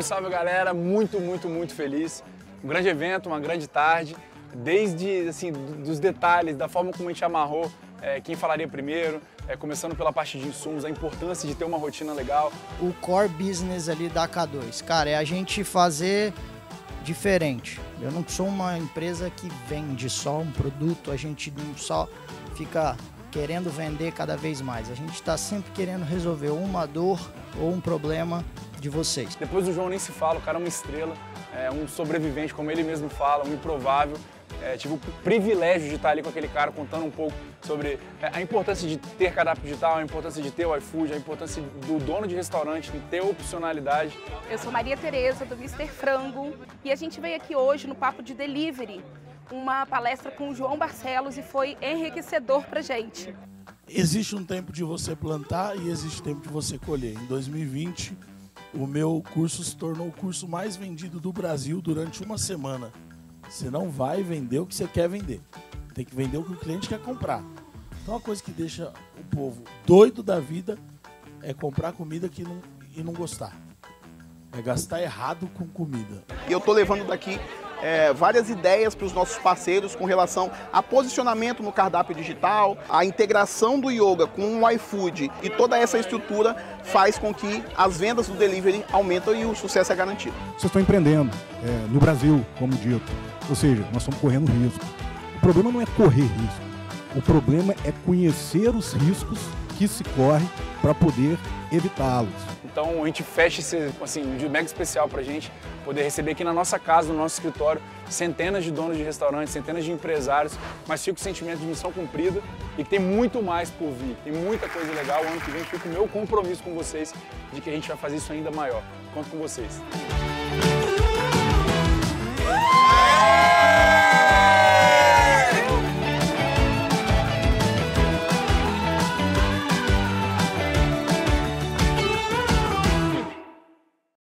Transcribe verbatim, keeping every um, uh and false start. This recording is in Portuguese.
Salve, salve, galera! Muito, muito, muito feliz. Um grande evento, uma grande tarde. Desde, assim, dos detalhes, da forma como a gente amarrou, é, quem falaria primeiro, é, começando pela parte de insumos, a importância de ter uma rotina legal. O core business ali da K dois, cara, é a gente fazer diferente. Eu não sou uma empresa que vende só um produto, a gente não só fica querendo vender cada vez mais. A gente está sempre querendo resolver uma dor ou um problema de vocês. Depois do João nem se fala, o cara é uma estrela, é um sobrevivente, como ele mesmo fala, um improvável. É, tive o privilégio de estar ali com aquele cara contando um pouco sobre a importância de ter cardápio digital, a importância de ter o iFood, a importância do dono de restaurante, de ter opcionalidade. Eu sou Maria Tereza, do mister Frango, e a gente veio aqui hoje no Papo de Delivery, uma palestra com o João Barcelos, e foi enriquecedor pra gente. Existe um tempo de você plantar e existe tempo de você colher. Em dois mil e vinte, o meu curso se tornou o curso mais vendido do Brasil durante uma semana. Você não vai vender o que você quer vender. Tem que vender o que o cliente quer comprar. Então, a coisa que deixa o povo doido da vida é comprar comida que não, e não gostar. É gastar errado com comida. E eu tô levando daqui é, várias ideias para os nossos parceiros com relação a posicionamento no cardápio digital, a integração do yoga com o iFood, e toda essa estrutura faz com que as vendas do delivery aumentem e o sucesso é garantido. Vocês estão empreendendo é, no Brasil, como dito. Ou seja, nós estamos correndo risco. O problema não é correr risco, o problema é conhecer os riscos que se corre para poder evitá-los. Então a gente fecha esse, assim, um dia mega especial para a gente poder receber aqui na nossa casa, no nosso escritório, centenas de donos de restaurantes, centenas de empresários, mas fica o sentimento de missão cumprida e que tem muito mais por vir, tem muita coisa legal. O ano que vem fica o meu compromisso com vocês de que a gente vai fazer isso ainda maior. Conto com vocês.